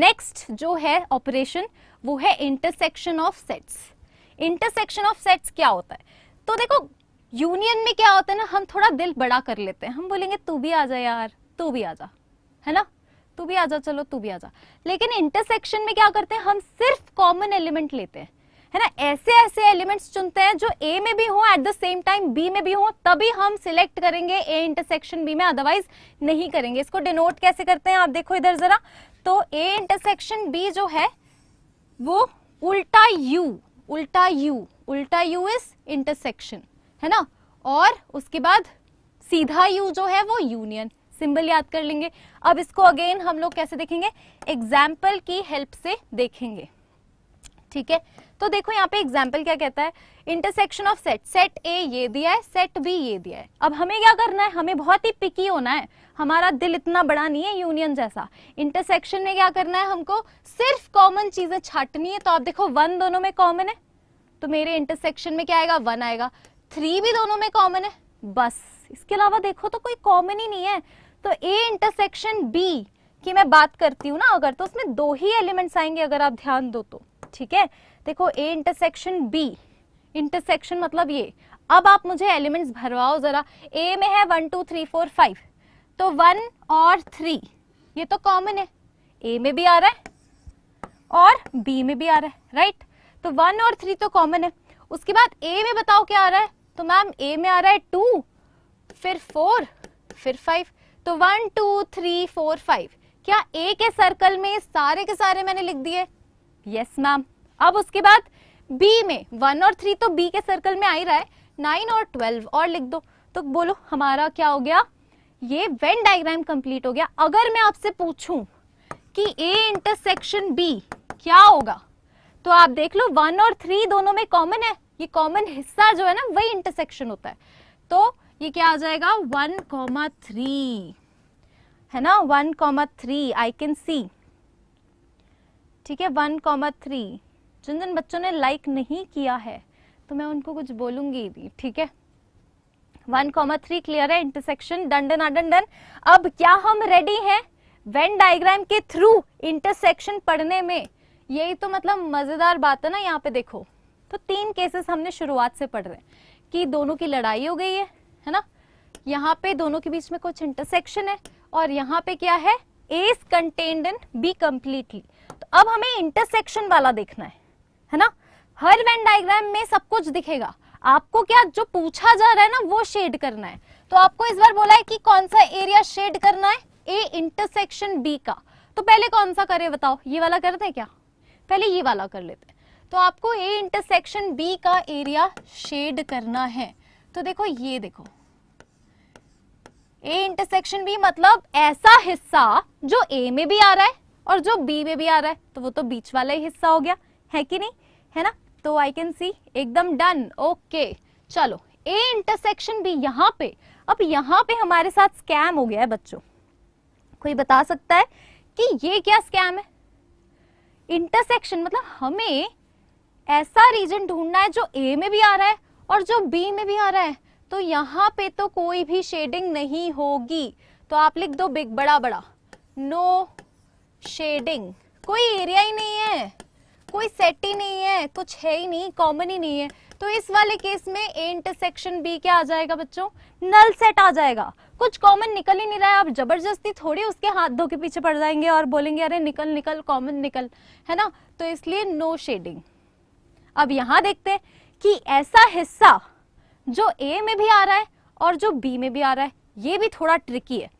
Next जो है operation वो है intersection of sets. Intersection of sets क्या होता है? तो देखो यूनियन में क्या होता है ना, हम थोड़ा दिल बड़ा कर लेते हैं, हम बोलेंगे तू भी आ जा यार, तू भी आ जा, है ना, तू भी आ जा, चलो तू भी आ जा। लेकिन इंटरसेक्शन में क्या करते हैं, हम सिर्फ कॉमन एलिमेंट लेते हैं, है ना, ऐसे ऐसे एलिमेंट्स चुनते हैं जो ए में भी हो, at the same time B में भी हो, तभी हम सिलेक्ट करेंगे ए इंटरसेक्शन बी में, अदरवाइज नहीं करेंगे। इसको डिनोट कैसे करते हैं आप देखो इधर जरा, तो ए इंटरसेक्शन बी जो है वो उल्टा यू, उल्टा यू, उल्टा यू इज इंटरसेक्शन, है ना, और उसके बाद सीधा यू जो है वो यूनियन। सिंबल याद कर लेंगे। अब इसको अगेन हम लोग कैसे देखेंगे, एग्जाम्पल की हेल्प से देखेंगे, ठीक है। तो देखो यहाँ पे एग्जाम्पल क्या कहता है, intersection of set, set A ये दिया है, सेट बी ये दिया है। अब हमें क्या करना है, हमें बहुत ही पिकी होना है, हमारा दिल इतना बड़ा नहीं है यूनियन जैसा। इंटरसेक्शन में क्या करना है, हमको सिर्फ कॉमन चीजें छाटनी है। तो आप देखो 1 दोनों में कॉमन है, तो मेरे इंटरसेक्शन में क्या आएगा, 1 आएगा। 3 भी दोनों में कॉमन है, बस इसके अलावा देखो तो कोई कॉमन ही नहीं है। तो ए इंटरसेक्शन बी की मैं बात करती हूँ ना अगर, तो उसमें 2 ही एलिमेंट्स आएंगे अगर आप ध्यान दो तो, ठीक है। देखो ए इंटरसेक्शन बी, इंटरसेक्शन मतलब ये। अब आप मुझे एलिमेंट्स भरवाओ जरा। ए में है 1 2 3 4 5, तो 1 और 3 ये तो कॉमन है, ए में भी आ रहा है और बी में भी आ रहा है, राइट। तो 1 और 3 तो कॉमन है। उसके बाद ए में बताओ क्या आ रहा है, तो मैम ए में आ रहा है 2, फिर 4, फिर 5, तो 1 2 3 4 5। क्या ए के सर्कल में सारे के सारे मैंने लिख दिए? Yes ma'am. अब उसके बाद बी में 1 और 3 तो बी के सर्कल में आ ही रहा है, 9 और 12 और लिख दो। तो बोलो हमारा क्या हो गया, ये वेन डायग्राम कंप्लीट हो गया। अगर मैं आपसे पूछूं कि ए इंटरसेक्शन बी क्या होगा, तो आप देख लो 1 और 3 दोनों में कॉमन है, ये कॉमन हिस्सा जो है ना वही इंटरसेक्शन होता है। तो ये क्या आ जाएगा, 1 3, है ना, 1 3 आई कैन सी, ठीक है, 1 3। जिन जिन बच्चों ने लाइक नहीं किया है तो मैं उनको कुछ बोलूंगी भी, ठीक है। 1 3 क्लियर है, इंटरसेक्शन डन। अब क्या हम रेडी हैं वेन डायग्राम के थ्रू इंटरसेक्शन पढ़ने में? यही तो मतलब मजेदार बात है ना। यहाँ पे देखो तो 3 केसेस हमने शुरुआत से पढ़ रहे हैं कि दोनों की लड़ाई हो गई है ना, यहाँ पे दोनों के बीच में कुछ इंटरसेक्शन है, और यहाँ पे क्या है, A is contained in B completely. तो अब हमें इंटरसेक्शन वाला देखना है ना। हर वेन डायग्राम में सब कुछ दिखेगा आपको, क्या जो पूछा जा रहा है ना वो शेड करना है। तो आपको इस बार बोला है कि कौन सा एरिया शेड करना है, ए इंटरसेक्शन बी का। तो पहले कौन सा करें बताओ, ये वाला करते हैं क्या, पहले ये वाला कर लेते हैं। तो आपको ए इंटरसेक्शन बी का एरिया शेड करना है। तो देखो ये देखो, ए इंटरसेक्शन बी मतलब ऐसा हिस्सा जो ए में भी आ रहा है और जो बी में भी आ रहा है, तो वो तो बीच वाला ही हिस्सा हो गया, है कि नहीं, है ना। तो आई कैन सी, एकदम डन, ओके। चलो ए इंटरसेक्शन बी यहाँ पे, अब यहाँ पे हमारे साथ स्कैम हो गया है बच्चों। कोई बता सकता है कि ये क्या स्कैम है? इंटरसेक्शन मतलब हमें ऐसा रीजन ढूंढना है जो ए में भी आ रहा है और जो बी में भी आ रहा है, तो यहाँ पे तो कोई भी शेडिंग नहीं होगी। तो आप लिख दो बिग बड़ा बड़ा, नो शेडिंग। कोई एरिया ही नहीं है, कोई सेट ही नहीं है, कुछ है ही नहीं, कॉमन ही नहीं है। तो इस वाले केस में ए इंटरसेक्शन बी क्या आ जाएगा बच्चों, नल सेट आ जाएगा। कुछ कॉमन निकल ही नहीं रहा है, आप जबरदस्ती थोड़ी उसके हाथ धो के पीछे पड़ जाएंगे और बोलेंगे अरे निकल निकल कॉमन निकल, है ना। तो इसलिए नो शेडिंग। अब यहाँ देखते हैं कि ऐसा हिस्सा जो ए में भी आ रहा है और जो बी में भी आ रहा है, ये भी थोड़ा ट्रिकी है।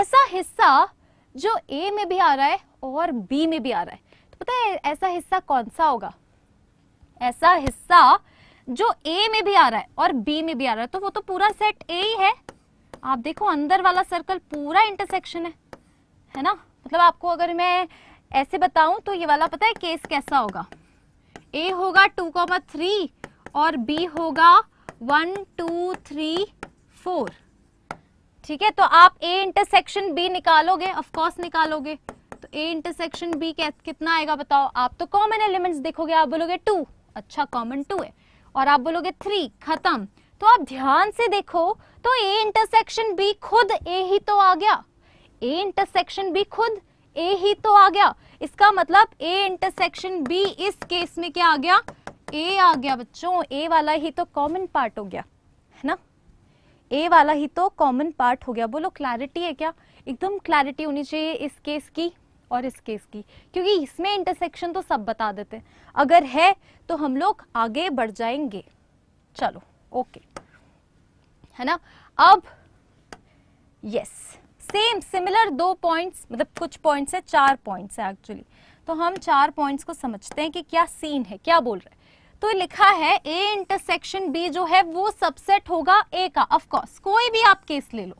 ऐसा हिस्सा जो ए में भी आ रहा है और बी में भी आ रहा है, तो पता है ऐसा हिस्सा कौन सा होगा? ऐसा हिस्सा जो ए में भी आ रहा है और बी में भी आ रहा है, तो वो तो पूरा सेट ए ही है। आप देखो अंदर वाला सर्कल पूरा इंटरसेक्शन है ना। मतलब आपको अगर मैं ऐसे बताऊं तो ये वाला पता है केस कैसा होगा, ए होगा 2 3 और बी होगा 1 2 3 4, ठीक है। तो आप A इंटरसेक्शन B निकालोगे, ऑफ कोर्स निकालोगे। तो A इंटरसेक्शन B कितना आएगा बताओ? आप तो कॉमन एलिमेंट्स देखोगे, आप बोलोगे 2, अच्छा कॉमन 2 है, और आप बोलोगे 3, खत्म। तो आप ध्यान से देखो तो A इंटरसेक्शन B खुद A ही तो आ गया, A इंटरसेक्शन B खुद A ही तो आ गया। इसका मतलब A इंटरसेक्शन B इस केस में क्या आ गया, A आ गया बच्चों। A वाला ही तो कॉमन पार्ट हो गया है ना, A वाला ही तो कॉमन पार्ट हो गया। बोलो क्लैरिटी है क्या? एकदम क्लैरिटी होनी चाहिए इस केस की और इस केस की, क्योंकि इसमें इंटरसेक्शन तो सब बता देते हैं, अगर है तो हम लोग आगे बढ़ जाएंगे। चलो ओके है ना। अब यस सेम सिमिलर दो पॉइंट्स, मतलब कुछ पॉइंट्स है, चार पॉइंट्स है एक्चुअली, तो हम चार पॉइंट्स को समझते हैं कि क्या सीन है, क्या बोल रहे हैं। तो लिखा है A इंटरसेक्शन B जो है वो सबसेट होगा A का, ऑफ कोर्स कोई भी आप केस ले लो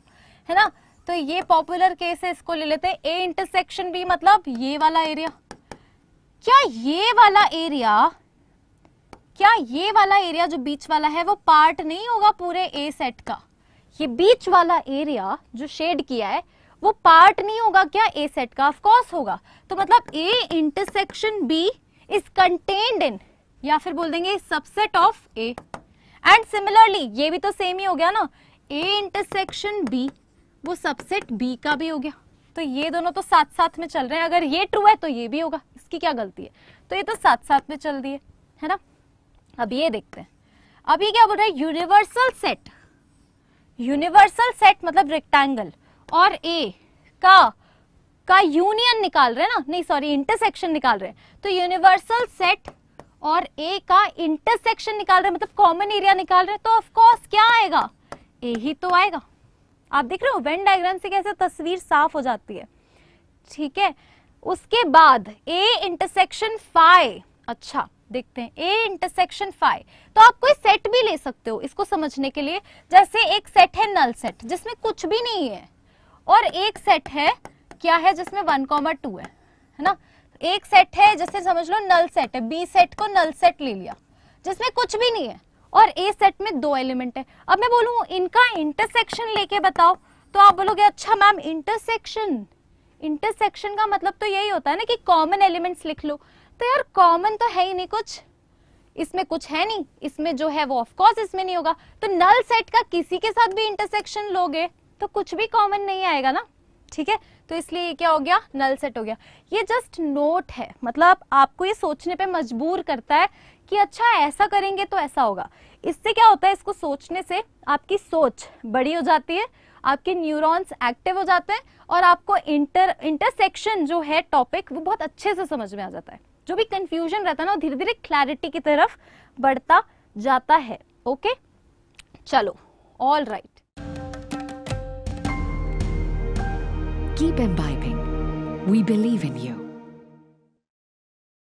है ना। तो ये पॉपुलर केस है, इसको ले लेते हैं। A इंटरसेक्शन B मतलब ये वाला एरिया, क्या ये वाला एरिया, क्या ये वाला एरिया जो बीच वाला है वो पार्ट नहीं होगा पूरे A सेट का? ये बीच वाला एरिया जो शेड किया है वो पार्ट नहीं होगा क्या A सेट का? ऑफ कोर्स होगा। तो मतलब A intersection B is contained in, या फिर बोल देंगे subset of A। And similarly ये भी तो सेम ही हो गया ना, A इंटरसेक्शन B वो सबसेट B का भी हो गया। तो ये दोनों तो साथ साथ में चल रहे हैं, अगर ये ट्रू है तो ये भी होगा, इसकी क्या गलती है? तो ये तो साथ साथ में चल दिए है ना। अब ये देखते हैं, अब ये क्या बोल रहा है, यूनिवर्सल सेट। यूनिवर्सल सेट मतलब रेक्टेंगल और A का यूनियन निकाल रहे हैं ना, नहीं सॉरी इंटरसेक्शन निकाल रहे हैं। तो यूनिवर्सल सेट और A का इंटरसेक्शन निकाल रहे हैं, मतलब कॉमन एरिया निकाल रहे हैं, तो ऑफ कोर्स क्या आएगा, A ही तो आएगा। आप देख रहे हो वेन डायग्राम से कैसे तस्वीर साफ हो जाती है, ठीक है। उसके बाद A इंटरसेक्शन फाई, अच्छा देखते हैं A इंटरसेक्शन फाई। तो आप कोई सेट भी ले सकते हो इसको समझने के लिए, जैसे एक सेट है नल सेट जिसमें कुछ भी नहीं है, और एक सेट है क्या है जिसमें 1,2 है ना। एक सेट है जैसे समझ लो नल सेट है, B सेट को नल सेट ले लिया जिसमें कुछ भी नहीं है, और A सेट में 2 एलिमेंट है। अब मैं बोलूँ इनका इंटरसेक्शन लेके बताओ, तो आप बोलोगे अच्छा मैम इंटरसेक्शन, इंटरसेक्शन का मतलब तो यही होता है ना कि कॉमन एलिमेंट्स लिख लो। तो यार कॉमन तो है ही नहीं कुछ, इसमें कुछ है नहीं, इसमें जो है वो ऑफ कोर्स इसमें नहीं होगा। तो नल सेट का किसी के साथ भी इंटरसेक्शन लोगे तो कुछ भी कॉमन नहीं आएगा ना, ठीक है। तो इसलिए ये क्या हो गया, नल सेट हो गया। ये जस्ट नोट है, मतलब आपको ये सोचने पे मजबूर करता है कि अच्छा ऐसा करेंगे तो ऐसा होगा। इससे क्या होता है, इसको सोचने से आपकी सोच बड़ी हो जाती है, आपके न्यूरॉन्स एक्टिव हो जाते हैं, और आपको इंटरसेक्शन जो है टॉपिक वो बहुत अच्छे से समझ में आ जाता है। जो भी कंफ्यूजन रहता है ना वो धीरे धीरे क्लैरिटी की तरफ बढ़ता जाता है। ओके चलो all right. Keep imbibing, we believe in you.